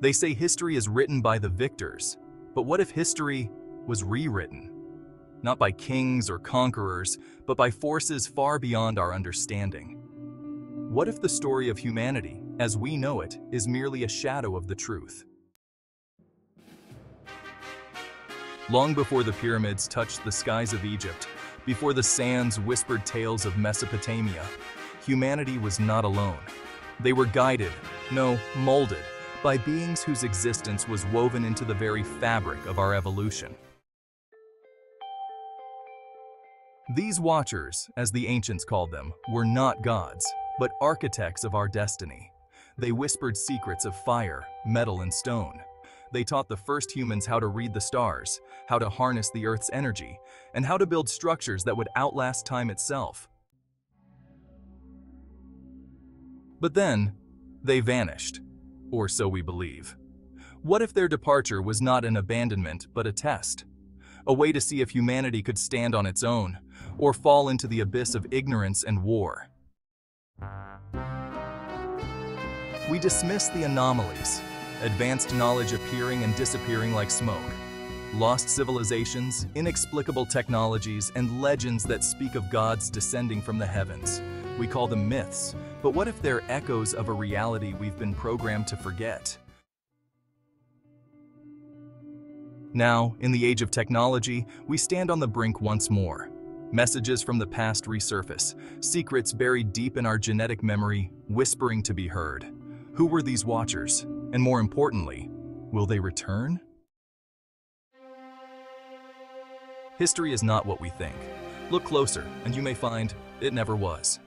They say history is written by the victors, but what if history was rewritten? Not by kings or conquerors, but by forces far beyond our understanding. What if the story of humanity, as we know it, is merely a shadow of the truth? Long before the pyramids touched the skies of Egypt, before the sands whispered tales of Mesopotamia, humanity was not alone. They were guided, no, molded, by beings whose existence was woven into the very fabric of our evolution. These Watchers, as the ancients called them, were not gods, but architects of our destiny. They whispered secrets of fire, metal, and stone. They taught the first humans how to read the stars, how to harness the Earth's energy, and how to build structures that would outlast time itself. But then, they vanished, or so we believe. What if their departure was not an abandonment, but a test? A way to see if humanity could stand on its own, or fall into the abyss of ignorance and war. We dismiss the anomalies, advanced knowledge appearing and disappearing like smoke, lost civilizations, inexplicable technologies, and legends that speak of gods descending from the heavens. We call them myths, but what if they're echoes of a reality we've been programmed to forget? Now, in the age of technology, we stand on the brink once more. Messages from the past resurface, secrets buried deep in our genetic memory, whispering to be heard. Who were these Watchers? And more importantly, will they return? History is not what we think. Look closer, and you may find it never was.